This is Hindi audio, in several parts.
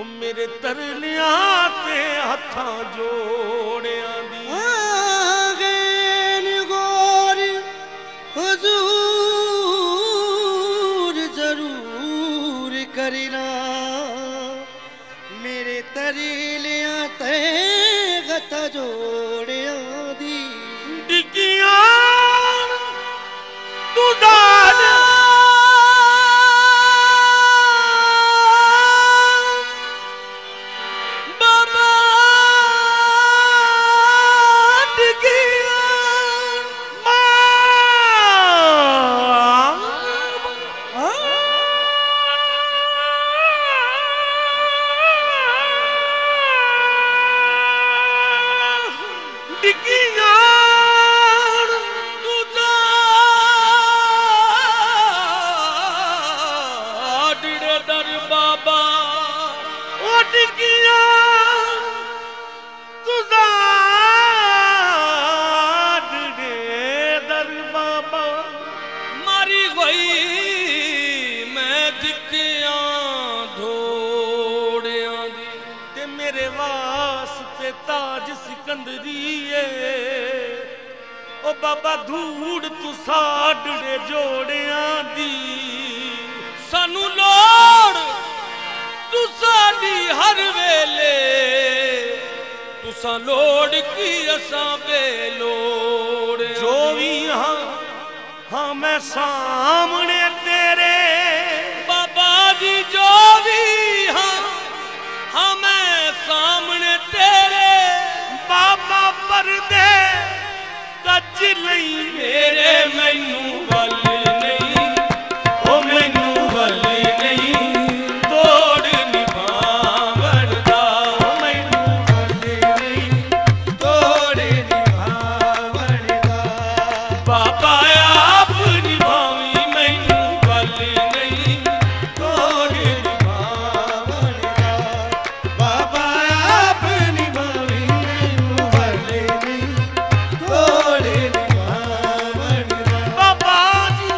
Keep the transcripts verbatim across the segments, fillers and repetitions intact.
ओ मेरे तरलिया ते हथा जोड़िया दी गोर हुजूर जरूर करना मेरे तरलिया ते हथा जोड़िया दी डिगिया तू दाद बाबा धूड़ तू साडड़े जोड़िया दी सानू लोड़ तू साडी हर वेले तुसा लोड़ की असा बेलोड़ जो भी हाँ हाँ मैं सामने तेरे बाबा जी जो भी हाँ हाँ मैं सामने तेरे बाबा परदे सच नहीं मेरे मैनू वल नहीं ओ मैनू वल नहीं तोड़ निभावरदा ओ मैनू वल नहीं तोड़ निभावरदा बाबा आप निभावी मैनू वल नहीं तोड़ निभावरदा बाबा आप निभावी मैनू वल नहीं तोड़ निभावरदा बाबा जी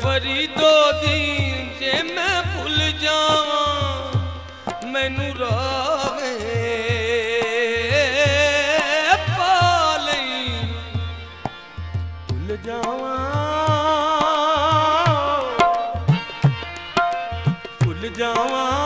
फरी दो दिन जे मैं भूल जावा मैनू रावे पाले भूल जावा भूल जावा।